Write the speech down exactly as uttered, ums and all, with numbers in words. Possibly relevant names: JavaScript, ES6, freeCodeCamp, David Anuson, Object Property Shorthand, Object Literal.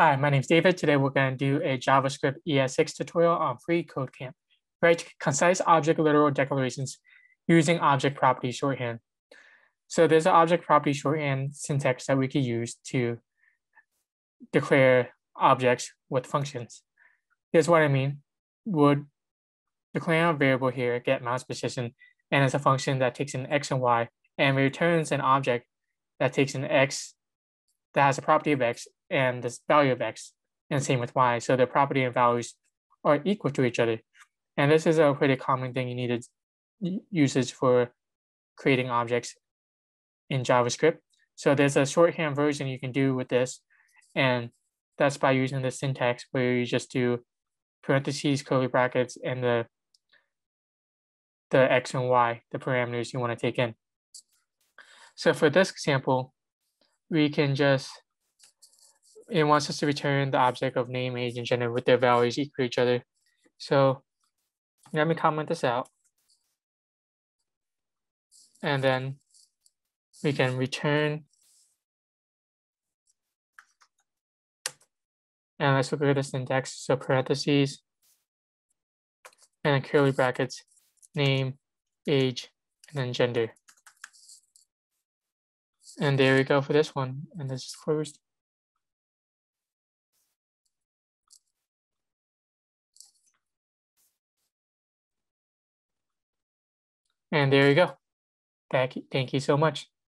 Hi, my name is David. Today we're going to do a JavaScript E S six tutorial on freeCodeCamp. Write concise object literal declarations using object property shorthand. So there's an object property shorthand syntax that we could use to declare objects with functions. Here's what I mean. We're declaring a variable here, get mouse position, and it's a function that takes an x and y and returns an object that takes an x that has a property of x and this value of x, and same with y. So the property and values are equal to each other. And this is a pretty common thing you needed usage for creating objects in JavaScript. So there's a shorthand version you can do with this. And that's by using the syntax where you just do parentheses, curly brackets, and the, the x and y, the parameters you want to take in. So for this example, we can just, it wants us to return the object of name, age, and gender with their values equal to each other. So let me comment this out. And then we can return. And let's look at the syntax. So parentheses and then curly brackets, name, age, and then gender. And there we go for this one. And this is closed. And there you go. Thank you, thank you so much.